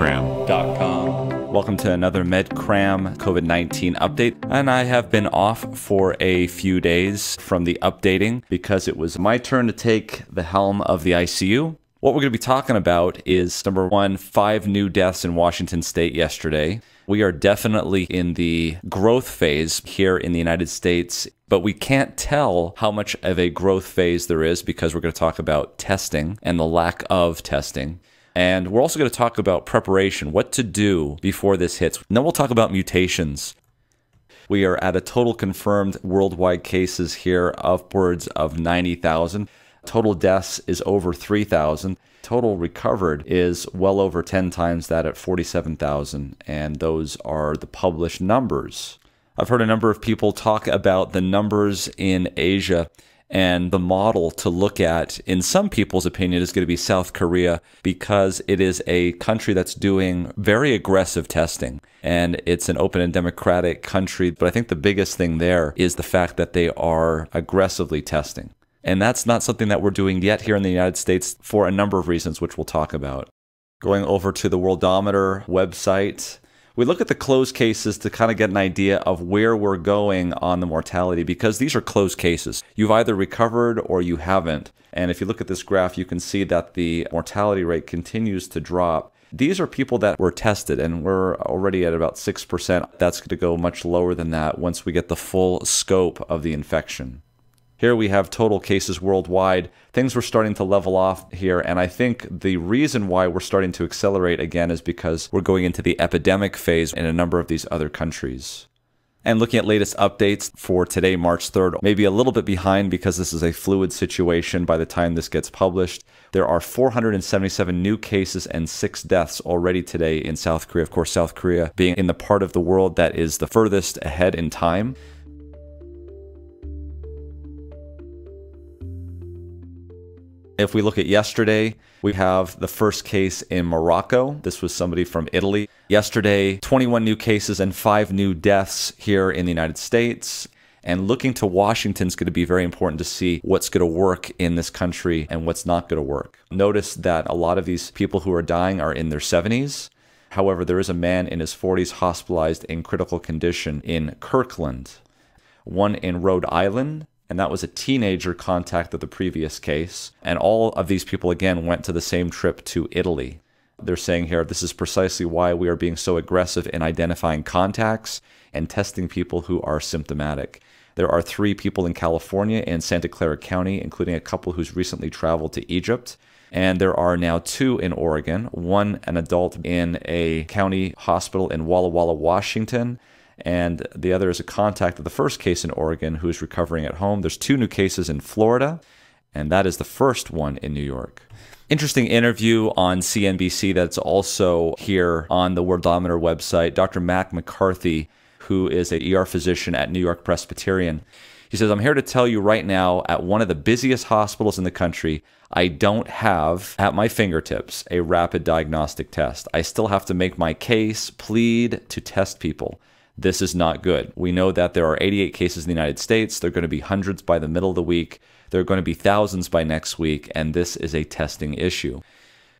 MedCram.com. Welcome to another MedCram COVID-19 update. And I have been off for a few days from the updating because it was my turn to take the helm of the ICU. What we're going to be talking about is, number one, 5 new deaths in Washington state yesterday. We are definitely in the growth phase here in the United States, but we can't tell how much of a growth phase there is because we're going to talk about testing and the lack of testing. And we're also going to talk about preparation, what to do before this hits. And then we'll talk about mutations. We are at a total confirmed worldwide cases here upwards of 90,000. Total deaths is over 3,000. Total recovered is well over 10 times that at 47,000. And those are the published numbers. I've heard a number of people talk about the numbers in Asia, and the model to look at, in some people's opinion, is going to be South Korea because it is a country that's doing very aggressive testing. And it's an open and democratic country. But I think the biggest thing there is the fact that they are aggressively testing. And that's not something that we're doing yet here in the United States for a number of reasons, which we'll talk about. Going over to the Worldometer website, we look at the closed cases to kind of get an idea of where we're going on the mortality, because these are closed cases. You've either recovered or you haven't. And if you look at this graph, you can see that the mortality rate continues to drop. These are people that were tested, and we're already at about 6%. That's going to go much lower than that once we get the full scope of the infection. Here we have total cases worldwide. Things were starting to level off here, and I think the reason why we're starting to accelerate again is because we're going into the epidemic phase in a number of these other countries. And looking at latest updates for today, March 3rd, maybe a little bit behind because this is a fluid situation by the time this gets published. There are 477 new cases and 6 deaths already today in South Korea. Of course, South Korea being in the part of the world that is the furthest ahead in time. If we look at yesterday, we have the first case in Morocco. This was somebody from Italy. Yesterday, 21 new cases and 5 new deaths here in the United States. And looking to Washington is going to be very important to see what's going to work in this country and what's not going to work. Notice that a lot of these people who are dying are in their 70s. However, there is a man in his 40s hospitalized in critical condition in Kirkland, one in Rhode Island. And that was a teenager contact of the previous case. And all of these people, again, went to the same trip to Italy. They're saying here, this is precisely why we are being so aggressive in identifying contacts and testing people who are symptomatic. There are 3 people in California and Santa Clara County, including a couple who's recently traveled to Egypt. And there are now 2 in Oregon, one an adult in a county hospital in Walla Walla, Washington. And the other is a contact of the first case in Oregon who is recovering at home. There's 2 new cases in Florida, and that is the first one in New York. Interesting interview on CNBC that's also here on the Worldometer website. Dr. Mac McCarthy, who is an ER physician at New York Presbyterian. He says, I'm here to tell you right now, at one of the busiest hospitals in the country, I don't have at my fingertips a rapid diagnostic test. I still have to make my case, plead to test people. This is not good. We know that there are 88 cases in the United States. There are going to be hundreds by the middle of the week. There are going to be thousands by next week, and this is a testing issue.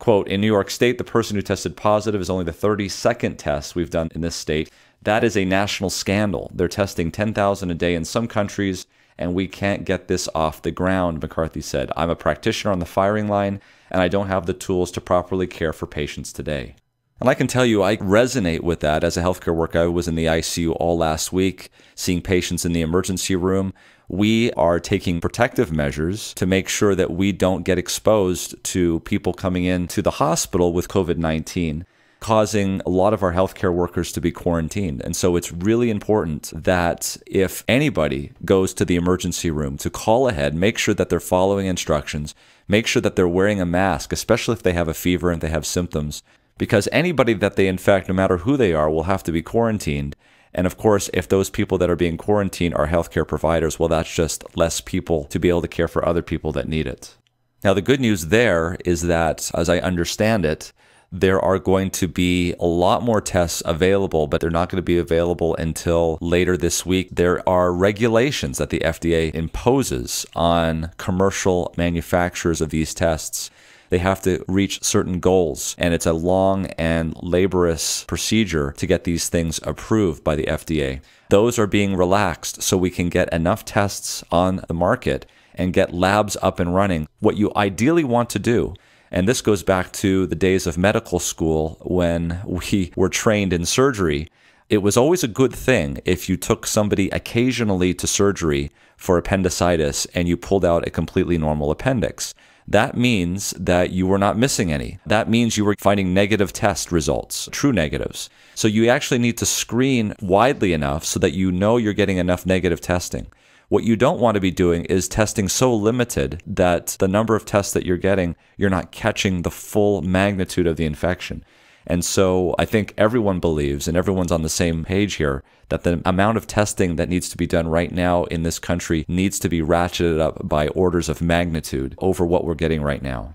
Quote, in New York State, the person who tested positive is only the 32nd test we've done in this state. That is a national scandal. They're testing 10,000 a day in some countries, and we can't get this off the ground, McCarthy said. I'm a practitioner on the firing line, and I don't have the tools to properly care for patients today. And I can tell you, I resonate with that. As a healthcare worker, I was in the ICU all last week, seeing patients in the emergency room. We are taking protective measures to make sure that we don't get exposed to people coming into the hospital with COVID-19, causing a lot of our healthcare workers to be quarantined. And so it's really important that if anybody goes to the emergency room, to call ahead, make sure that they're following instructions, make sure that they're wearing a mask, especially if they have a fever and they have symptoms. Because anybody that they infect, no matter who they are, will have to be quarantined. And of course, if those people that are being quarantined are healthcare providers, well, that's just less people to be able to care for other people that need it. Now, the good news there is that, as I understand it, there are going to be a lot more tests available, but they're not going to be available until later this week. There are regulations that the FDA imposes on commercial manufacturers of these tests they have to reach certain goals, and it's a long and laborious procedure to get these things approved by the FDA. Those are being relaxed so we can get enough tests on the market and get labs up and running. What you ideally want to do, and this goes back to the days of medical school when we were trained in surgery, it was always a good thing if you took somebody occasionally to surgery for appendicitis and you pulled out a completely normal appendix. That means that you were not missing any. That means you were finding negative test results, true negatives. So you actually need to screen widely enough so that you know you're getting enough negative testing. What you don't want to be doing is testing so limited that the number of tests that you're getting, you're not catching the full magnitude of the infection. And so I think everyone believes, and everyone's on the same page here, that the amount of testing that needs to be done right now in this country needs to be ratcheted up by orders of magnitude over what we're getting right now.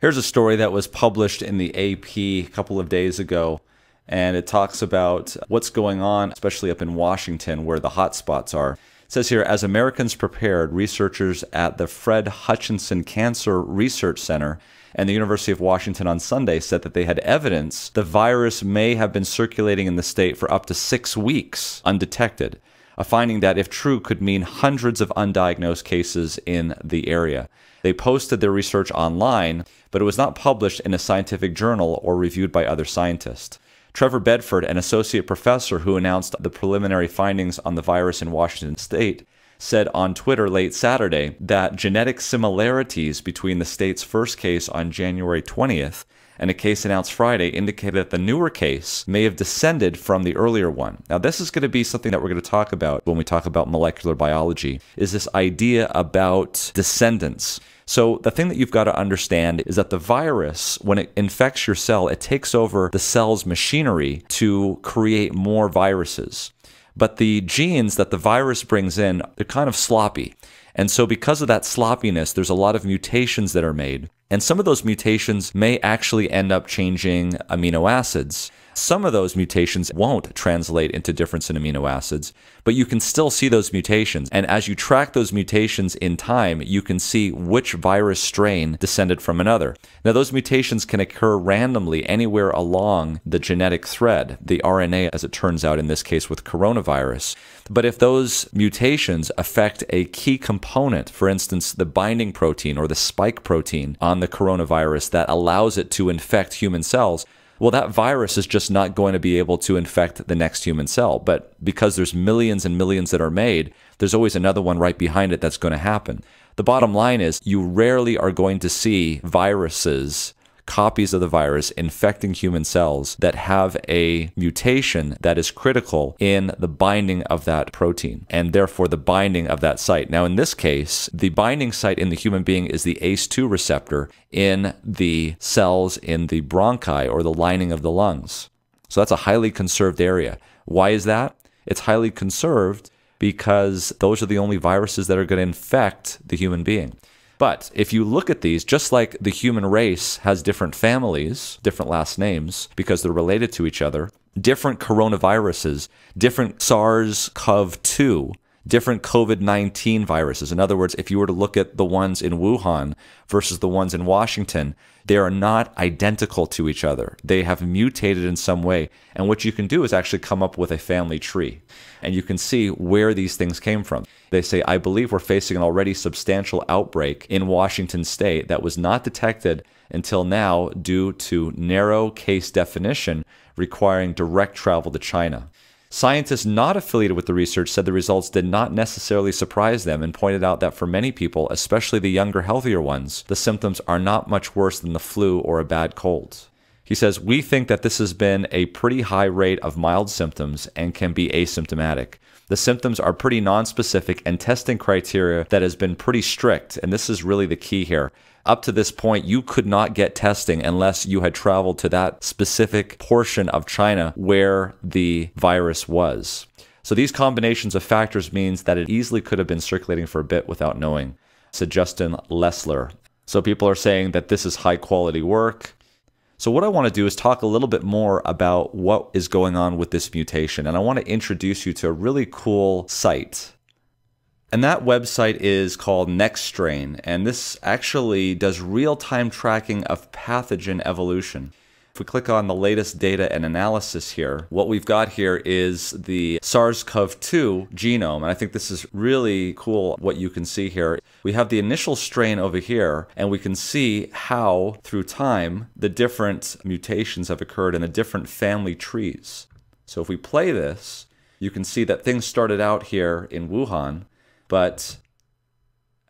Here's a story that was published in the AP a couple of days ago, and it talks about what's going on, especially up in Washington where the hotspots are. It says here, as Americans prepared, researchers at the Fred Hutchinson Cancer Research Center and the University of Washington on Sunday said that they had evidence the virus may have been circulating in the state for up to 6 weeks undetected, a finding that, if true, could mean hundreds of undiagnosed cases in the area. They posted their research online, but it was not published in a scientific journal or reviewed by other scientists. Trevor Bedford, an associate professor who announced the preliminary findings on the virus in Washington state, said on Twitter late Saturday that genetic similarities between the state's first case on January 20th and a case announced Friday indicated that the newer case may have descended from the earlier one. Now, this is going to be something that we're going to talk about when we talk about molecular biology, is this idea about descendants. So the thing that you've got to understand is that the virus, when it infects your cell, it takes over the cell's machinery to create more viruses. But the genes that the virus brings in, they're kind of sloppy. And so because of that sloppiness, there's a lot of mutations that are made. And some of those mutations may actually end up changing amino acids. Some of those mutations won't translate into difference in amino acids, but you can still see those mutations. And as you track those mutations in time, you can see which virus strain descended from another. Now, those mutations can occur randomly anywhere along the genetic thread, the RNA, as it turns out in this case with coronavirus. But if those mutations affect a key component, for instance, the binding protein or the spike protein on the coronavirus that allows it to infect human cells, well, that virus is just not going to be able to infect the next human cell. But because there's millions and millions that are made, there's always another one right behind it that's going to happen. The bottom line is you rarely are going to see viruses, copies of the virus, infecting human cells that have a mutation that is critical in the binding of that protein, and therefore the binding of that site. Now, in this case, the binding site in the human being is the ACE2 receptor in the cells in the bronchi, or the lining of the lungs. So that's a highly conserved area. Why is that? It's highly conserved because those are the only viruses that are going to infect the human being. But if you look at these, just like the human race has different families, different last names, because they're related to each other, different coronaviruses, different SARS-CoV-2, different COVID-19 viruses. In other words, if you were to look at the ones in Wuhan versus the ones in Washington, they are not identical to each other. They have mutated in some way. And what you can do is actually come up with a family tree, and you can see where these things came from. They say, I believe we're facing an already substantial outbreak in Washington state that was not detected until now due to narrow case definition requiring direct travel to China. Scientists not affiliated with the research said the results did not necessarily surprise them, and pointed out that for many people, especially the younger, healthier ones, the symptoms are not much worse than the flu or a bad cold. He says, we think that this has been a pretty high rate of mild symptoms and can be asymptomatic. The symptoms are pretty nonspecific, and testing criteria that has been pretty strict, and this is really the key here. Up to this point, you could not get testing unless you had traveled to that specific portion of China where the virus was. So these combinations of factors means that it easily could have been circulating for a bit without knowing, said Justin Lessler. So people are saying that this is high quality work. So what I want to do is talk a little bit more about what is going on with this mutation, and I want to introduce you to a really cool site And that website is called Nextstrain, and this actually does real-time tracking of pathogen evolution. If we click on the latest data and analysis here, what we've got here is the SARS-CoV-2 genome, and I think this is really cool what you can see here. We have the initial strain over here, and we can see how, through time, the different mutations have occurred in the different family trees. So if we play this, you can see that things started out here in Wuhan, but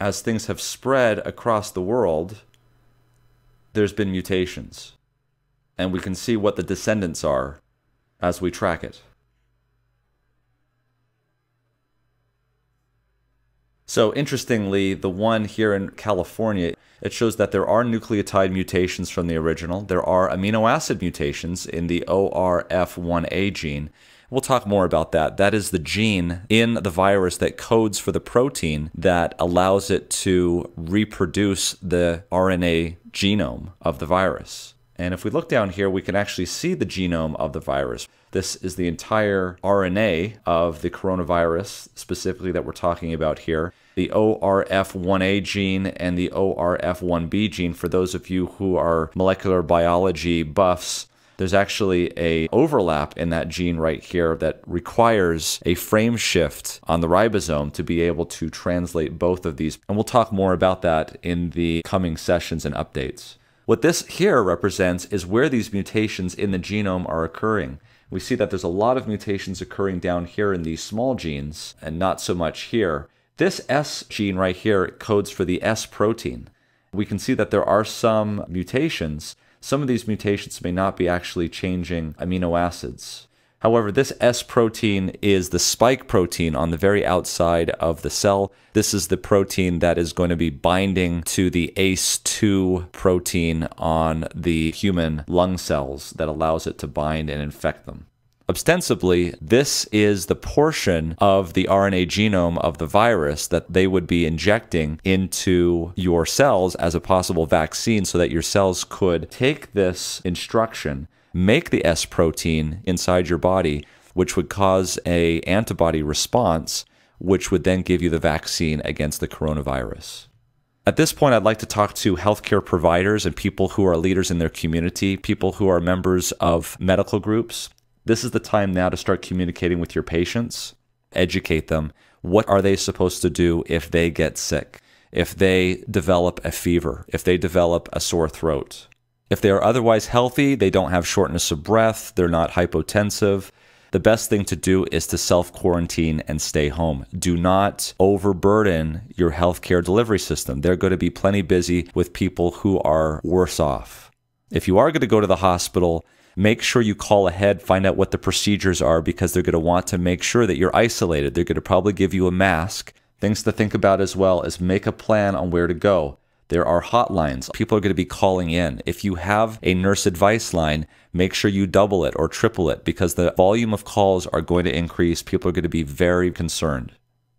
as things have spread across the world, there's been mutations. And we can see what the descendants are as we track it. So interestingly, the one here in California, it shows that there are nucleotide mutations from the original. There are amino acid mutations in the ORF1a gene. We'll talk more about that. That is the gene in the virus that codes for the protein that allows it to reproduce the RNA genome of the virus. And if we look down here, we can actually see the genome of the virus. This is the entire RNA of the coronavirus, specifically that we're talking about here. The ORF1a gene and the ORF1b gene, for those of you who are molecular biology buffs, there's actually an overlap in that gene right here that requires a frame shift on the ribosome to be able to translate both of these. And we'll talk more about that in the coming sessions and updates. What this here represents is where these mutations in the genome are occurring. We see that there's a lot of mutations occurring down here in these small genes and not so much here. This S gene right here codes for the S protein. We can see that there are some mutations. Some of these mutations may not be actually changing amino acids. However, this S protein is the spike protein on the very outside of the cell. This is the protein that is going to be binding to the ACE2 protein on the human lung cells that allows it to bind and infect them. Ostensibly, this is the portion of the RNA genome of the virus that they would be injecting into your cells as a possible vaccine so that your cells could take this instruction, make the S protein inside your body, which would cause an antibody response, which would then give you the vaccine against the coronavirus. At this point, I'd like to talk to healthcare providers and people who are leaders in their community, people who are members of medical groups. This is the time now to start communicating with your patients, educate them. What are they supposed to do if they get sick, if they develop a fever, if they develop a sore throat? If they are otherwise healthy, they don't have shortness of breath, they're not hypotensive, the best thing to do is to self-quarantine and stay home. Do not overburden your healthcare delivery system. They're going to be plenty busy with people who are worse off. If you are going to go to the hospital, make sure you call ahead, find out what the procedures are, because they're going to want to make sure that you're isolated. They're going to probably give you a mask. Things to think about as well is make a plan on where to go. There are hotlines. People are going to be calling in. If you have a nurse advice line, make sure you double it or triple it, because the volume of calls are going to increase. People are going to be very concerned.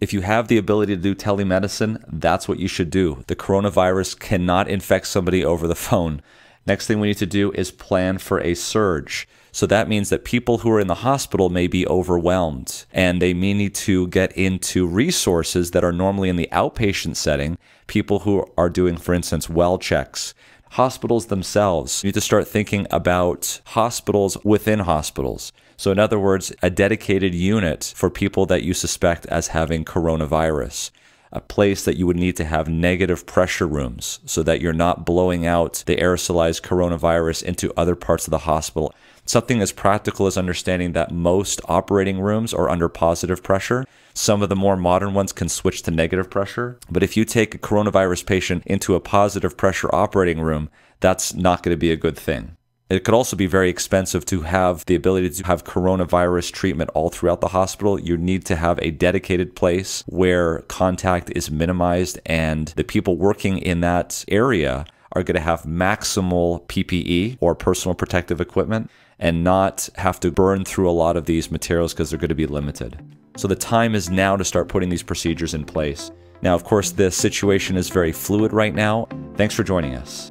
If you have the ability to do telemedicine, that's what you should do. The coronavirus cannot infect somebody over the phone. Next thing we need to do is plan for a surge. So that means that people who are in the hospital may be overwhelmed, and they may need to get into resources that are normally in the outpatient setting. People who are doing, for instance, well checks. Hospitals themselves need to start thinking about hospitals within hospitals. So in other words, a dedicated unit for people that you suspect as having coronavirus. A place that you would need to have negative pressure rooms so that you're not blowing out the aerosolized coronavirus into other parts of the hospital. Something as practical as understanding that most operating rooms are under positive pressure. Some of the more modern ones can switch to negative pressure. But if you take a coronavirus patient into a positive pressure operating room, that's not going to be a good thing. It could also be very expensive to have the ability to have coronavirus treatment all throughout the hospital. You need to have a dedicated place where contact is minimized, and the people working in that area are going to have maximal PPE, or personal protective equipment, and not have to burn through a lot of these materials because they're going to be limited. So the time is now to start putting these procedures in place. Now, of course, the situation is very fluid right now. Thanks for joining us.